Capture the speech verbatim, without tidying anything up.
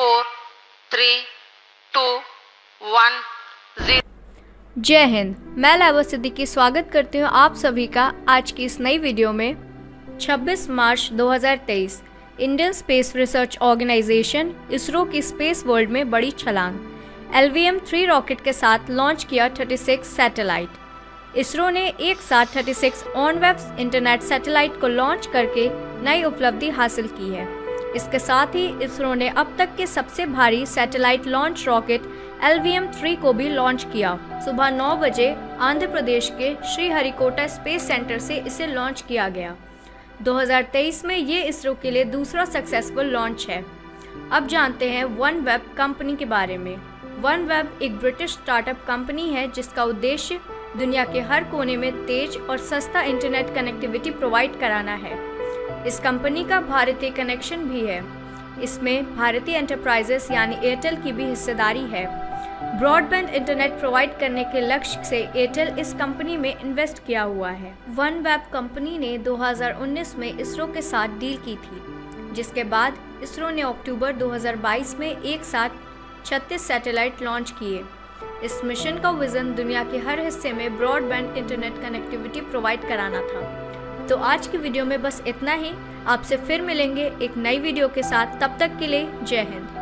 Four three two one zero. जय हिंद, मैं लाइव सिद्दीकी स्वागत करती हूँ आप सभी का आज की इस नई वीडियो में। छब्बीस मार्च दो हज़ार तेईस Indian space research organisation ISRO की स्पेस वर्ल्ड में बड़ी छलांग। L V M three rocket के साथ लॉन्च किया छत्तीस सैटेलाइट। इसरो ने एक साथ छत्तीस ऑनवेब इंटरनेट सैटेलाइट को लॉन्च करके नई उपलब्धि हासिल की है। इसके साथ ही इसरो ने अब तक के सबसे भारी satellite launch rocket L V M three को भी लॉन्च किया। सुबह नौ बजे आंध्र प्रदेश के श्रीहरिकोटा स्पेस सेंटर से इसे लॉन्च किया गया। दो हज़ार तेईस में ये इसरो के लिए दूसरा सक्सेसफुल लॉन्च है। अब जानते हैं OneWeb कंपनी के बारे में। OneWeb एक ब्रिटिश स्टार्टअप कंपनी है जिसका उद्देश्य दुनिया के हर कोने में तेज और सस्ता इंटरनेट कनेक्टिविटी प्रोवाइड कराना है। इस कंपनी का भारतीय कनेक्शन भी है। इसमें भारतीय एंटरप्राइजेस यानी एयरटेल की भी हिस्सेदारी है। ब्रॉडबैंड इंटरनेट प्रोवाइड करने के लक्ष्य से एयरटेल इस कंपनी में इन्वेस्ट किया हुआ है। OneWeb कंपनी ने दो हज़ार उन्नीस में इसरो के साथ डील की थी, जिसके बाद इसरो ने अक्टूबर दो हज़ार बाईस में एक साथ छत्तीस सैटेलाइट लॉन्च किए। इस मिशन का विजन दुनिया के हर हिस्से में ब्रॉडबैंड इंटरनेट कनेक्टिविटी प्रोवाइड कराना था। तो आज की वीडियो में बस इतना ही। आपसे फिर मिलेंगे एक नई वीडियो के साथ। तब तक के लिए जय हिंद।